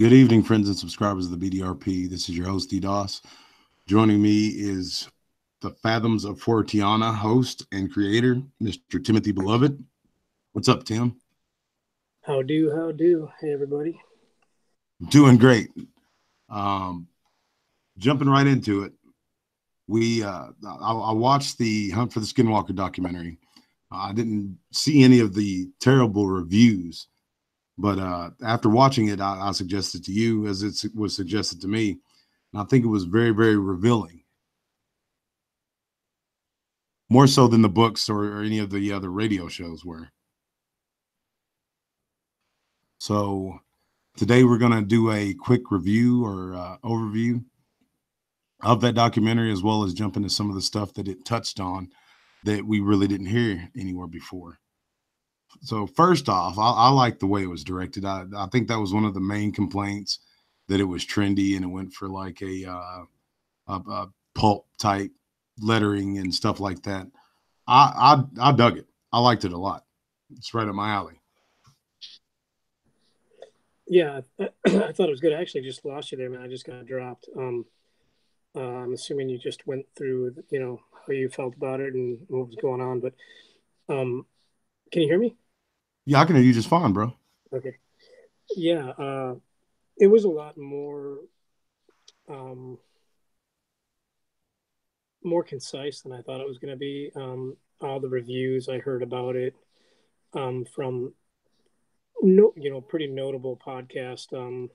Good evening, friends and subscribers of the BDRP. This is your host, D-Dos. Joining me is the Fathoms of Fortiana host and creator, Mr. Timothy Beloved. What's up, Tim? How do, hey, everybody. Doing great. Jumping right into it. I watched the Hunt for the Skinwalker documentary. I didn't see any of the terrible reviews, but after watching it, I suggested to you, as it was suggested to me, and I think it was very, very revealing. More so than the books or any of the other radio shows were. So today we're going to do a quick review or overview of that documentary, as well as jump into some of the stuff that it touched on that we really didn't hear anywhere before. So first off, I like the way it was directed. I think that was one of the main complaints, that it was trendy and it went for like a pulp type lettering and stuff like that. I dug it. I liked it a lot. It's right up my alley. Yeah, I thought it was good. I actually just lost you there, man. I just got dropped. I'm assuming you just went through, you know, how you felt about it and what was going on, but can you hear me? Yeah, I can hear you just fine, bro. Okay. Yeah, it was a lot more more concise than I thought it was going to be. All the reviews I heard about it from pretty notable podcast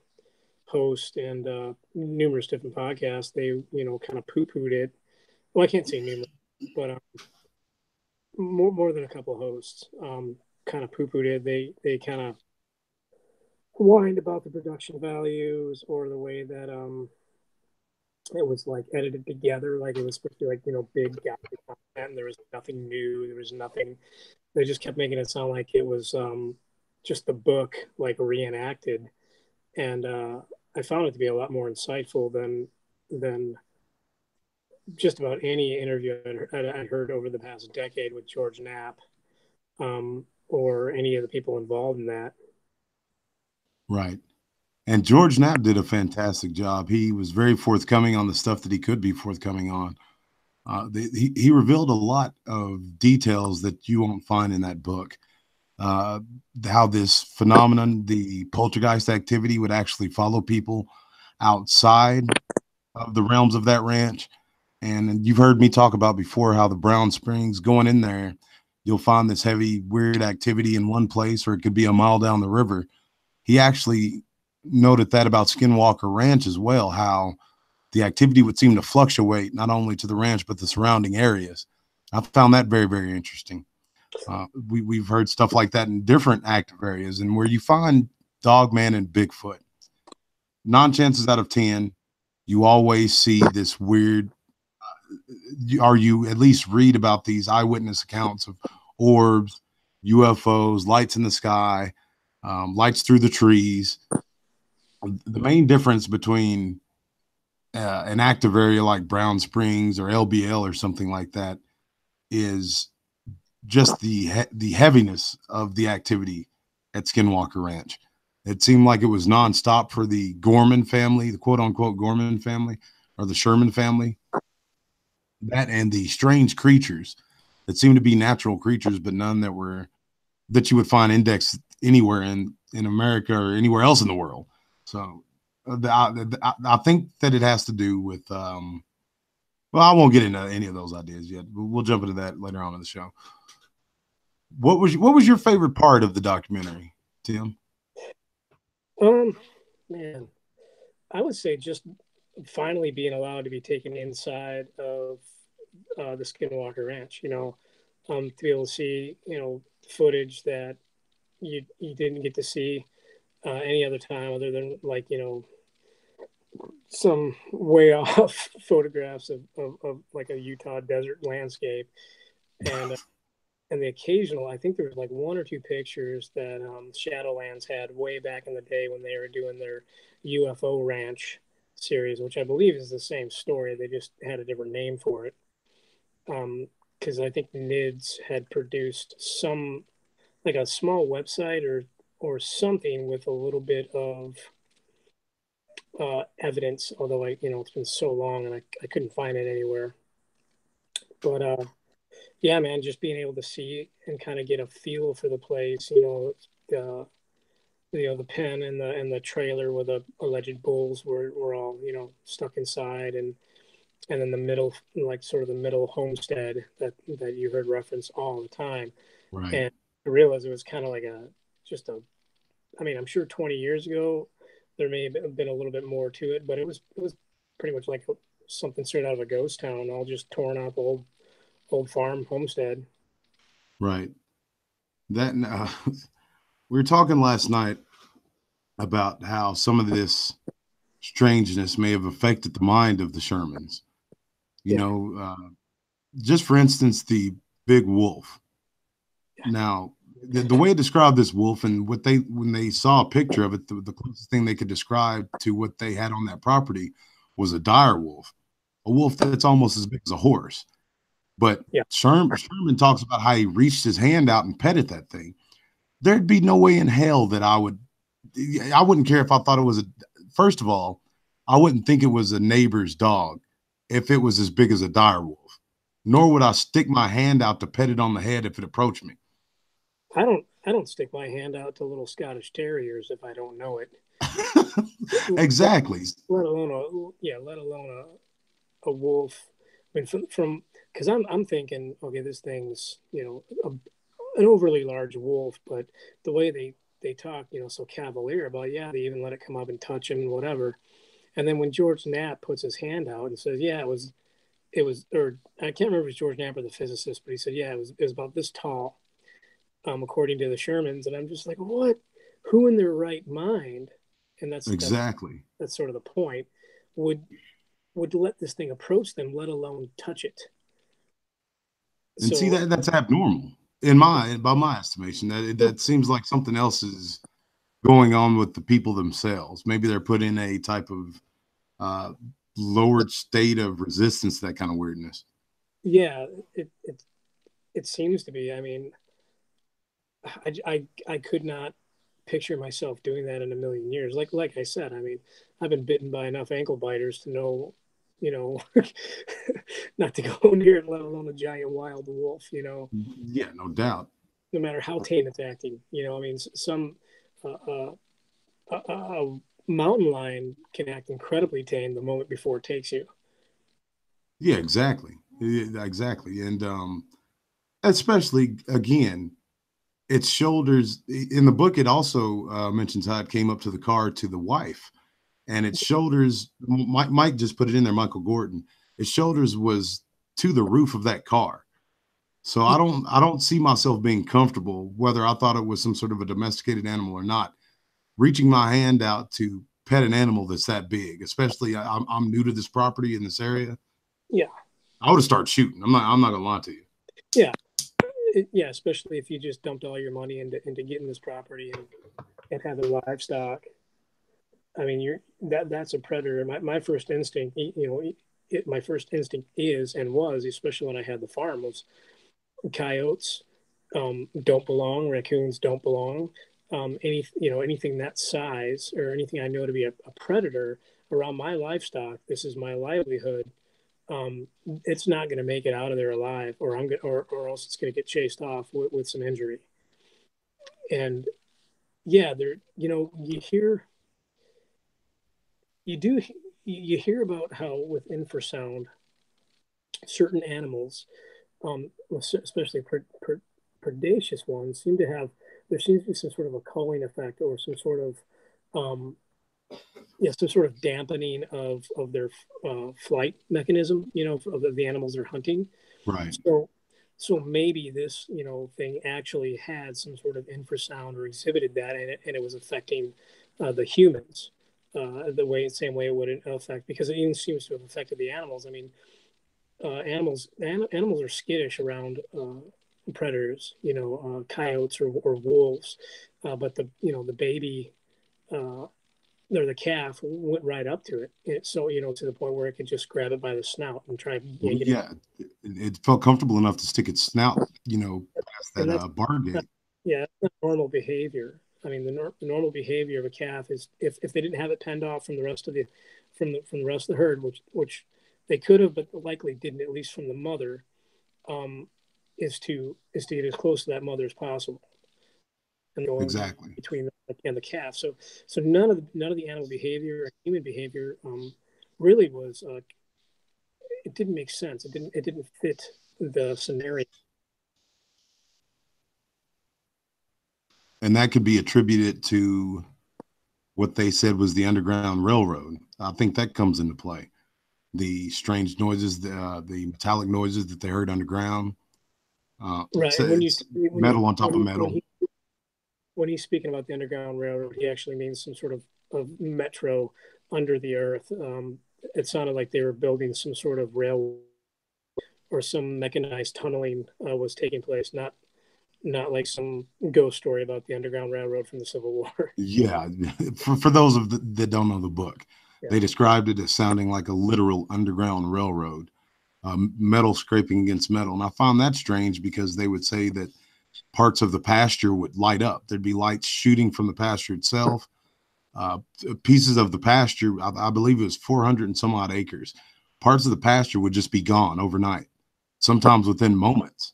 host and numerous different podcasts, they kind of poo-pooed it. Well, I can't say numerous, but more than a couple of hosts kind of poo-pooed it. They kind of whined about the production values or the way that it was like edited together, like it was supposed to be like big gap content, and there was nothing new. There was nothing. They just kept making it sound like it was just the book like reenacted. And I found it to be a lot more insightful than just about any interview I'd heard over the past decade with George Knapp or any of the people involved in that. Right. And George Knapp did a fantastic job. He was very forthcoming on the stuff that he could be forthcoming on. He revealed a lot of details that you won't find in that book. How this phenomenon, the poltergeist activity, would actually follow people outside of the realms of that ranch. And you've heard me talk about before how the Brown Springs, going in there, you'll find this heavy, weird activity in one place, or it could be a mile down the river. He actually noted that about Skinwalker Ranch as well, how the activity would seem to fluctuate not only to the ranch, but the surrounding areas. I found that very, very interesting. We've heard stuff like that in different active areas, and where you find Dogman and Bigfoot, 9 chances out of 10, you always see this weird, or you at least read about these eyewitness accounts of orbs, UFOs, lights in the sky, lights through the trees. The main difference between an active area like Brown Springs or LBL or something like that is just the heaviness of the activity at Skinwalker Ranch. It seemed like it was nonstop for the Gorman family, the quote-unquote Gorman family, or the Sherman family. That and the strange creatures that seemed to be natural creatures, but none that were, that you would find indexed anywhere in America or anywhere else in the world. So I think that it has to do with, well, I won't get into any of those ideas yet. We'll jump into that later on in the show. What was your favorite part of the documentary, Tim? Man, I would say just finally being allowed to be taken inside of the Skinwalker Ranch. To be able to see footage that you didn't get to see any other time, other than like some way off photographs of like a Utah desert landscape and. And the occasional, I think there was like 1 or 2 pictures that Shadowlands had way back in the day when they were doing their UFO Ranch series, which I believe is the same story. They just had a different name for it. Because I think NIDS had produced some, like a small website or something with a little bit of evidence, although I, it's been so long and I couldn't find it anywhere. But yeah, man, just being able to see and kind of get a feel for the place, the pen and the trailer where the alleged bulls were all, stuck inside, and then the middle, like sort of the middle homestead that you heard reference all the time. Right. And I realized it was kind of like I'm sure 20 years ago, there may have been a little bit more to it, but it was pretty much like something straight out of a ghost town, all just torn up old farm homestead. Right. We were talking last night about how some of this strangeness may have affected the mind of the Shermans. Just for instance, the big wolf. Now, the way it described this wolf, and when they saw a picture of it, the closest thing they could describe to what they had on that property was a dire wolf, a wolf that's almost as big as a horse. But yeah. Sherman talks about how he reached his hand out and petted that thing. There'd be no way in hell that I wouldn't care if I thought it was first of all, I wouldn't think it was a neighbor's dog if it was as big as a dire wolf, nor would I stick my hand out to pet it on the head if it approached me. I don't stick my hand out to little Scottish terriers if I don't know it. Exactly. Let alone a wolf. I mean, because I'm thinking, okay, this thing's an overly large wolf, but the way they talk, so cavalier about, they even let it come up and touch him and whatever. And then when George Knapp puts his hand out and says, or I can't remember if it was George Knapp or the physicist, but he said, it was about this tall. According to the Shermans, and I'm just like, what? Who in their right mind? And that's exactly that's sort of the point. Would let this thing approach them, let alone touch it? And so, see that's abnormal by my estimation. That seems like something else is going on with the people themselves. Maybe they're put in a type of lowered state of resistance to that kind of weirdness. Yeah, it seems to be. I mean, I could not picture myself doing that in a million years. Like I said, I mean, I've been bitten by enough ankle biters to know, not to go near it, let alone a giant wild wolf, Yeah, no doubt. No matter how tame it's acting, I mean, some mountain lion can act incredibly tame the moment before it takes you. Yeah, exactly. And especially, again, its shoulders in the book. It also mentions how it came up to the car to the wife, and its shoulders. Mike just put it in there. Michael Gordon. Its shoulders was to the roof of that car. So I don't see myself being comfortable, whether I thought it was some sort of a domesticated animal or not, reaching my hand out to pet an animal that's that big. Especially I'm new to this property in this area. Yeah, I would have started shooting. I'm not gonna lie to you. Yeah. Yeah, especially if you just dumped all your money into getting this property and having livestock. I mean, that's a predator. My first instinct, my first instinct is and was, especially when I had the farm, was coyotes don't belong, raccoons don't belong. Anything that size or anything I know to be a predator around my livestock. This is my livelihood. It's not going to make it out of there alive, or or else it's going to get chased off with some injury. And yeah, you hear about how with infrasound, certain animals, especially predaceous ones, seems to be some sort of a culling effect or some sort of, some sort of dampening of their flight mechanism, of the animals they're hunting. Right. So maybe this, thing actually had some sort of infrasound or exhibited that, and it was affecting the humans the same way it would affect, because it even seems to have affected the animals. I mean, animals are skittish around predators, coyotes or wolves, but the baby. The calf went right up to it. So, to the point where it could just grab it by the snout and try. It felt comfortable enough to stick its snout, past that bar gate. Yeah, that's not normal behavior. I mean, the normal behavior of a calf is if they didn't have it penned off from the rest of the rest of the herd, which they could have, but likely didn't, at least from the mother, is to get as close to that mother as possible. And exactly between them and the calf. So none of the animal behavior or human behavior really was. It didn't make sense. It didn't fit the scenario. And that could be attributed to what they said was the Underground Railroad. I think that comes into play. The strange noises, the metallic noises that they heard underground. Right. So metal on top of metal. When he's speaking about the Underground Railroad, he actually means some sort of metro under the earth. It sounded like they were building some sort of rail or some mechanized tunneling was taking place, not like some ghost story about the Underground Railroad from the Civil War. Yeah, for those of that don't know the book, yeah. They described it as sounding like a literal underground railroad, metal scraping against metal. And I found that strange because they would say that parts of the pasture would light up. There'd be lights shooting from the pasture itself. Pieces of the pasture, I believe it was 400 and some odd acres, parts of the pasture would just be gone overnight, sometimes within moments.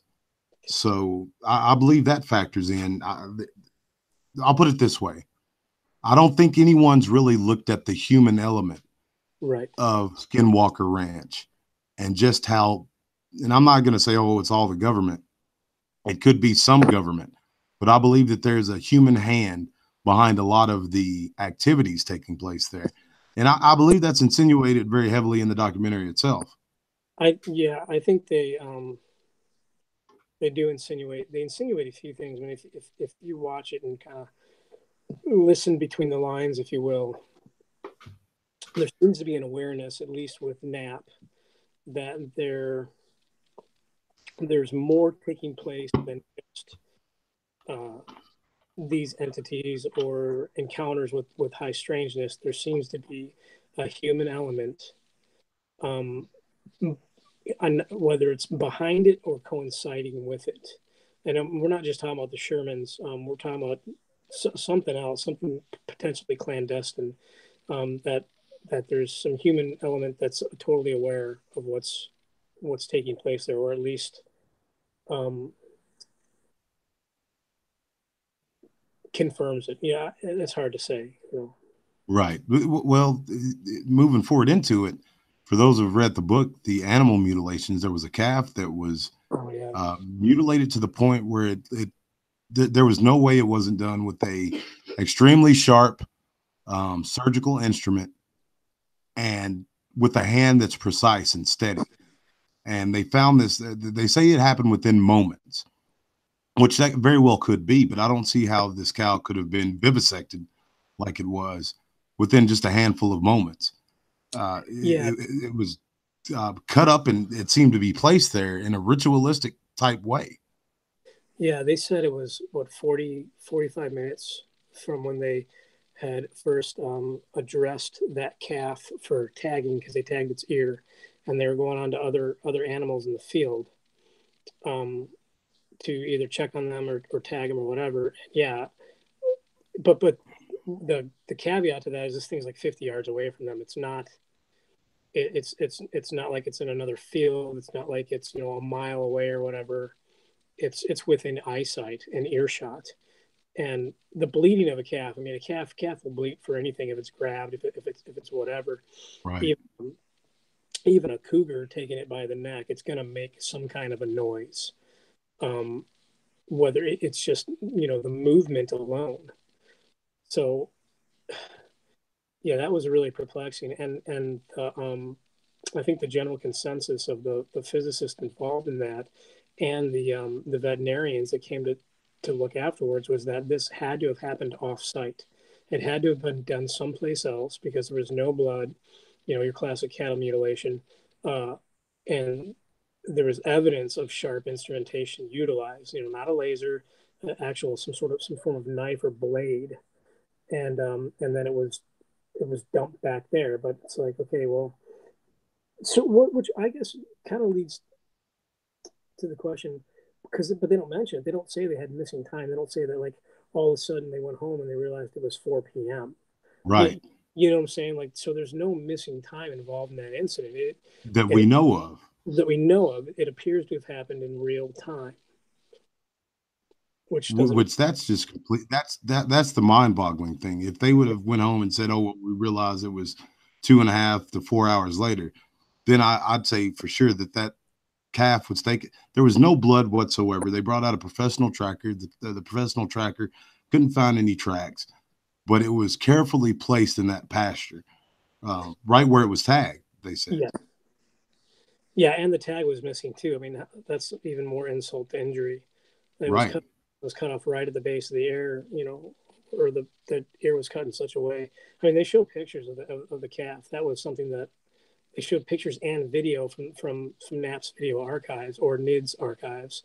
So I believe that factors in. I'll put it this way. I don't think anyone's really looked at the human element right. of Skinwalker Ranch and just how, and I'm not going to say, oh, it's all the government. It could be some government, but I believe that there's a human hand behind a lot of the activities taking place there. And I believe that's insinuated very heavily in the documentary itself. I think they do insinuate. They insinuate a few things. I mean, if you watch it and kind of listen between the lines, if you will, there seems to be an awareness, at least with Knapp, that there's more taking place than just these entities or encounters with high strangeness. There seems to be a human element. Whether it's behind it or coinciding with it. And we're not just talking about the Shermans. We're talking about something else, something potentially clandestine, that there's some human element that's totally aware of what's taking place there, or at least confirms it. Yeah, it's hard to say. You know. Right. Well, moving forward into it, for those who've read the book, the animal mutilations, there was a calf that was mutilated to the point where there was no way it wasn't done with a extremely sharp surgical instrument and with a hand that's precise and steady. And they found this, they say it happened within moments, which that very well could be, but I don't see how this cow could have been vivisected like it was within just a handful of moments. It was cut up and it seemed to be placed there in a ritualistic type way. Yeah, they said it was, what, 40, 45 minutes from when they had first addressed that calf for tagging, because they tagged its ear, and they were going on to other animals in the field to either check on them or tag them or whatever. Yeah, but the caveat to that is this thing's like 50 yards away from them. It's not. It's not like it's in another field. It's not like it's, you know, a mile away or whatever. It's within eyesight and earshot. And the bleeding of a calf, I mean, a calf will bleed for anything if it's grabbed, if it's whatever. Right. Even a cougar taking it by the neck, it's going to make some kind of a noise. Whether it's just, you know, the movement alone. So yeah, that was really perplexing. And I think the general consensus of the physicists involved in that and the veterinarians that came to look afterwards was that this had to have happened off-site. It had to have been done someplace else because there was no blood, you know, your classic cattle mutilation. And there was evidence of sharp instrumentation utilized, you know, not a laser, actual some form of knife or blade. And then it was dumped back there. But it's like, okay, well, so what? Which I guess kind of leads to the question, because they don't mention it. They don't say they had missing time. They don't say that, like, all of a sudden they went home and they realized it was 4 p.m. Right. But, you know what I'm saying? Like, so there's no missing time involved in that incident. That we know of. It appears to have happened in real time. Which that's just complete. That's the mind boggling thing. If they would have went home and said, oh, well, we realized it was 2.5 to 4 hours later, then I'd say for sure that calf was taken. There was no blood whatsoever. They brought out a professional tracker. The professional tracker couldn't find any tracks, but it was carefully placed in that pasture, right where it was tagged, they said. Yeah. Yeah, and the tag was missing too. I mean, that's even more insult to injury. It was cut off right at the base of the ear, you know, or the ear was cut in such a way. I mean, they show pictures of the calf. That was something that they showed pictures and video from Knapp's video archives or NIDS archives,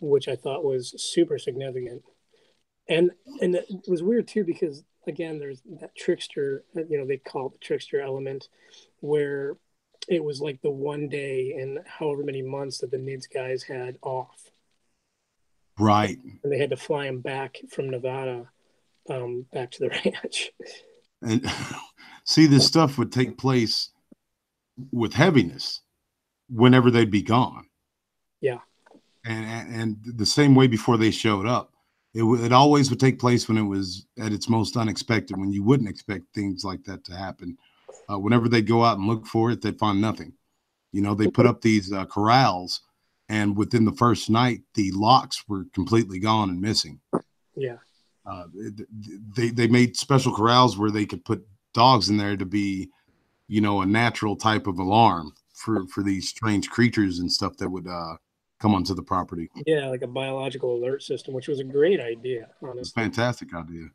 which I thought was super significant. And it was weird too, because again, there's that trickster, you know, they call it the trickster element, where it was like the one day and however many months that the NIDS guys had off. Right. And they had to fly him back from Nevada back to the ranch. And see, this stuff would take place with heaviness whenever they'd be gone. Yeah. And the same way before they showed up, it always would take place when it was at its most unexpected, when you wouldn't expect things like that to happen. Whenever they go out and look for it, they find nothing. You know, they put up these corrals, and within the first night, the locks were completely gone and missing. Yeah. They made special corrals where they could put dogs in there to be, you know, a natural type of alarm for these strange creatures and stuff that would come onto the property. Yeah, like a biological alert system, which was a great idea, honestly. Fantastic idea.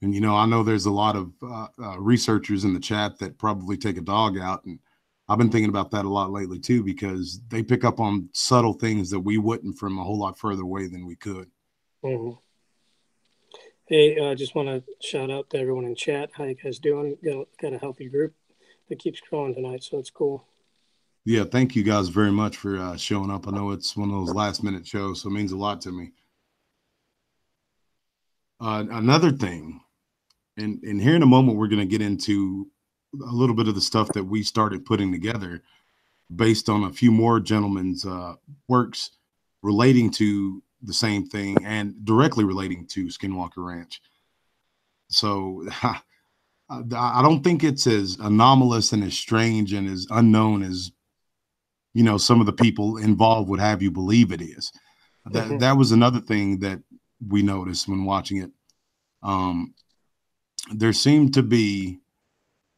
And, you know, I know there's a lot of researchers in the chat that probably take a dog out. And I've been thinking about that a lot lately, too, because they pick up on subtle things that we wouldn't from a whole lot further away than we could. Mm-hmm. Hey, I just want to shout out to everyone in chat. How you guys doing? Got a healthy group that keeps growing tonight, so it's cool. Yeah, thank you guys very much for showing up. I know it's one of those last-minute shows, so it means a lot to me. Another thing. And here in a moment, we're going to get into a little bit of the stuff that we started putting together based on a few more gentlemen's works relating to the same thing and directly relating to Skinwalker Ranch. So I don't think it's as anomalous and as strange and as unknown as, you know, some of the people involved would have you believe it is. That was another thing that we noticed when watching it. There seemed to be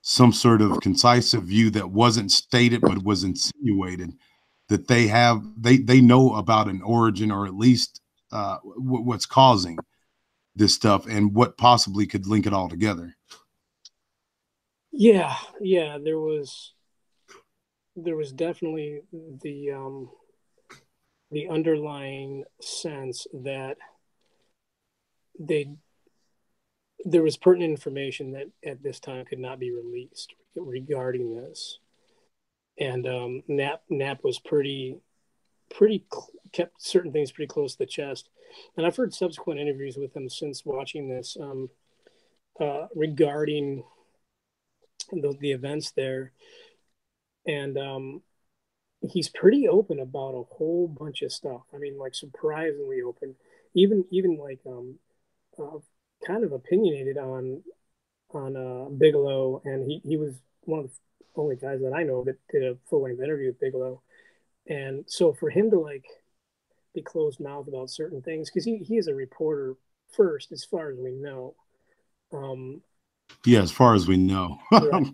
some sort of concisive view that wasn't stated, but was insinuated that they know about an origin, or at least what's causing this stuff and what possibly could link it all together. Yeah. There was definitely the underlying sense that there was pertinent information that at this time could not be released regarding this. And Knapp was pretty kept certain things pretty close to the chest. And I've heard subsequent interviews with him since watching this regarding the events there. And he's pretty open about a whole bunch of stuff. I mean, like, surprisingly open, even like kind of opinionated on Bigelow, and he was one of the only guys that I know that did a full-length interview with Bigelow. And so for him to like be closed-mouthed about certain things, because he is a reporter first, as far as we know. Yeah, as far as we know. Right.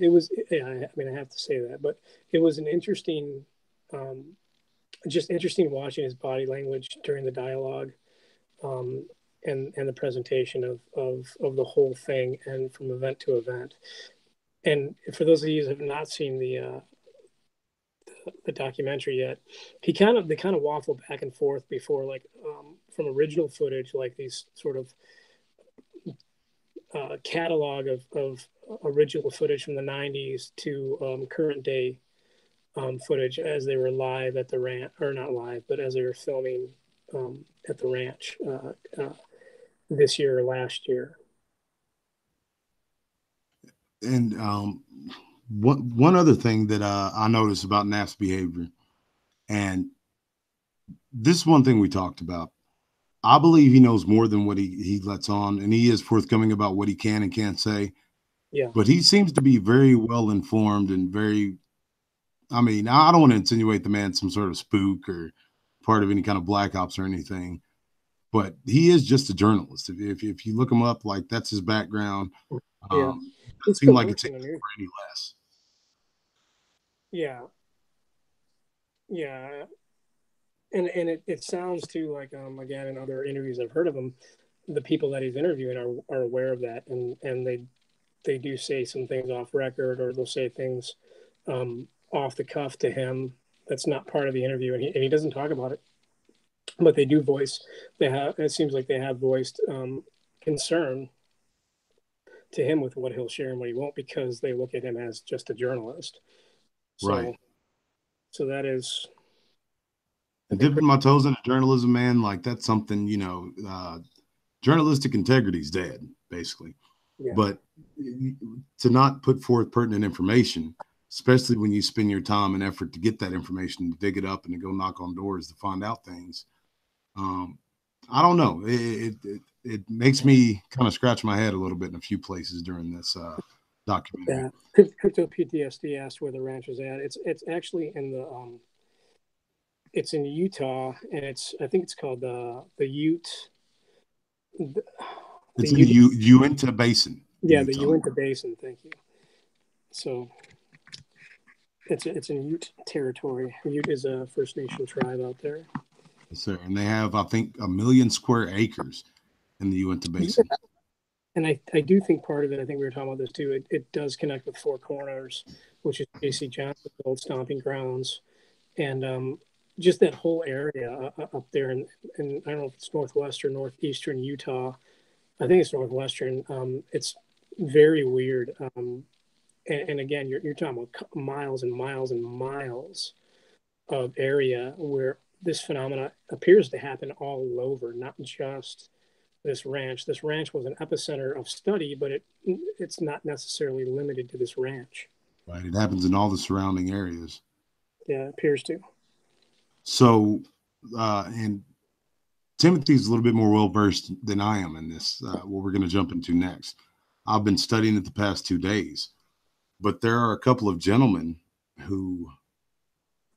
It was, yeah, I mean, I have to say that, but it was an interesting, just interesting watching his body language during the dialogue. And the presentation of the whole thing, and from event to event. And for those of you who have not seen the documentary yet, they kind of waffle back and forth before, like, from original footage, like these sort of catalog of original footage from the 90s to current day footage as they were live at the ranch, or not live, but as they were filming at the ranch this year or last year. And one other thing that I noticed about Knapp's behavior, and this one thing we talked about, I believe he knows more than what he lets on, and he is forthcoming about what he can and can't say. Yeah. But he seems to be very well informed and very, I mean, I don't want to insinuate the man's some sort of spook or part of any kind of black ops or anything, but he is just a journalist. If you look him up, like, that's his background. Yeah. It seems like it's any less. Yeah. Yeah. And it sounds too like, again, in other interviews I've heard of him, the people that he's interviewing are aware of that. And they do say some things off record, or they'll say things off the cuff to him that's not part of the interview, and he doesn't talk about it. But they do voice, it seems like they have voiced concern to him with what he'll share and what he won't, because they look at him as just a journalist. So, right. So that is... And dipping my toes into journalism, man, like, that's something, you know, journalistic integrity's dead, basically. Yeah. But to not put forth pertinent information, especially when you spend your time and effort to get that information, to dig it up and to go knock on doors to find out things. I don't know. It makes me kind of scratch my head a little bit in a few places during this documentary. Yeah. Crypto PTSD asked where the ranch is at. It's actually in the it's in Utah, and I think it's called the Ute. It's in the Uinta Basin. Yeah, Utah. The Uinta Basin. Thank you. So it's in Ute territory. Ute is a First Nation tribe out there. Yes, sir. And they have, I think, 1 million square acres in the Uinta Basin. Yeah. And I do think part of it, I think we were talking about this too, it does connect with Four Corners, which is J.C. Johnson's old stomping grounds. And just that whole area up there, and I don't know if it's northwestern, northeastern Utah, I think it's northwestern. It's very weird. And again, you're talking about miles and miles and miles of area where this phenomena appears to happen all over, not just this ranch. This ranch was an epicenter of study, but it's not necessarily limited to this ranch. Right. It happens in all the surrounding areas. Yeah, it appears to. So, and Timothy's a little bit more well-versed than I am in this, what we're going to jump into next. I've been studying it the past 2 days, but there are a couple of gentlemen who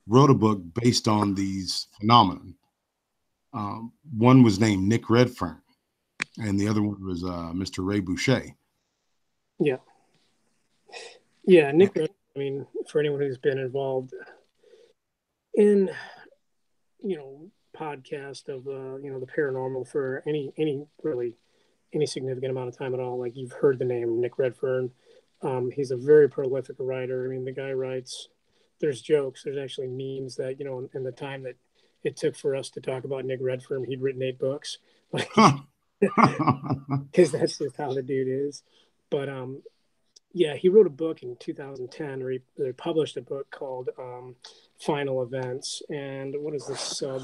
wrote a book based on these phenomena. One was named Nick Redfern, and the other one was Mr. Ray Boucher. Yeah. Yeah, Nick Redfern, I mean, for anyone who's been involved in, you know, podcast of you know, the paranormal for any significant amount of time at all, like, you've heard the name Nick Redfern. He's a very prolific writer. I mean, the guy writes, there's jokes, there's actually memes that, you know, in the time that it took for us to talk about Nick Redfern, he'd written 8 books, because that's just how the dude is. But yeah, he wrote a book in 2010, or they published a book called Final Events. And what is this sub?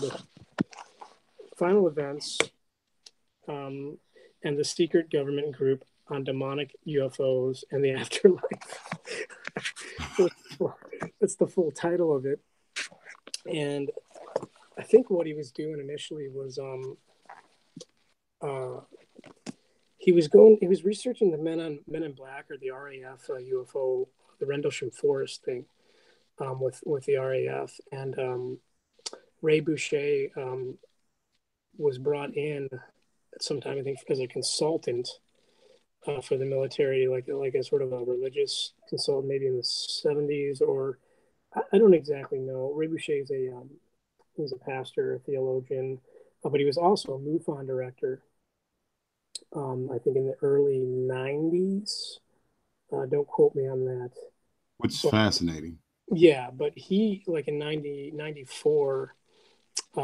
Final Events and the Secret Government Group on Demonic UFOs and the Afterlife. That's the full title of it. And I think what he was doing initially was he was researching the Men in Black, or the RAF UFO, the Rendlesham Forest thing, with the RAF. And Ray Boucher was brought in at some time, I think, as a consultant for the military, like a sort of a religious consultant, maybe in the 70s, or I don't exactly know. Ray Boucher is a pastor, a theologian, but he was also a MUFON director. I think in the early 90s. Don't quote me on that. Which is fascinating. Yeah, but he, like, in 94,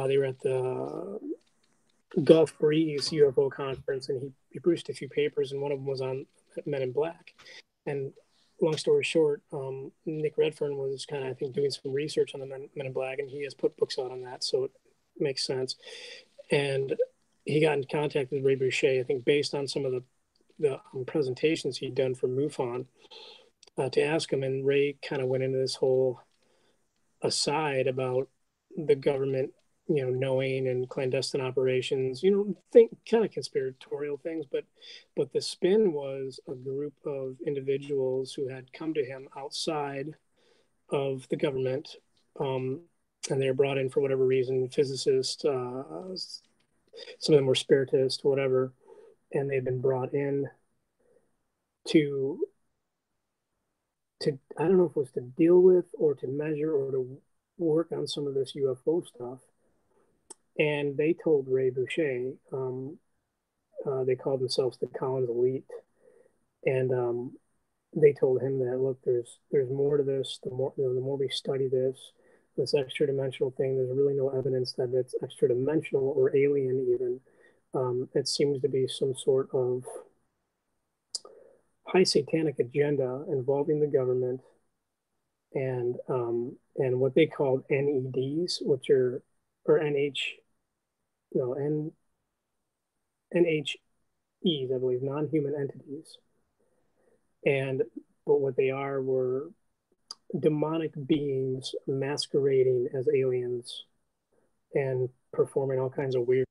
they were at the Gulf Breeze UFO conference, and he produced a few papers, and one of them was on Men in Black. And long story short, Nick Redfern was kind of, I think, doing some research on the Men in Black, and he has put books out on that, so it makes sense. And he got in contact with Ray Boucher, I think, based on some of the presentations he'd done for MUFON, to ask him. And Ray kind of went into this whole aside about the government, you know, knowing, and clandestine operations, you know, think kind of conspiratorial things. But the spin was a group of individuals who had come to him outside of the government, and they were brought in for whatever reason, physicists, some of them were spiritists, whatever, and they've been brought in to, I don't know if it was to deal with or to measure or to work on some of this UFO stuff. And they told Ray Boucher, they called themselves the Collins Elite, and they told him that, look, there's more to this. The more we study this extra-dimensional thing, there's really no evidence that it's extra-dimensional or alien even. It seems to be some sort of high satanic agenda involving the government and what they called NEDs, which are, or NHEs, I believe, non-human entities. But what they were demonic beings masquerading as aliens and performing all kinds of weird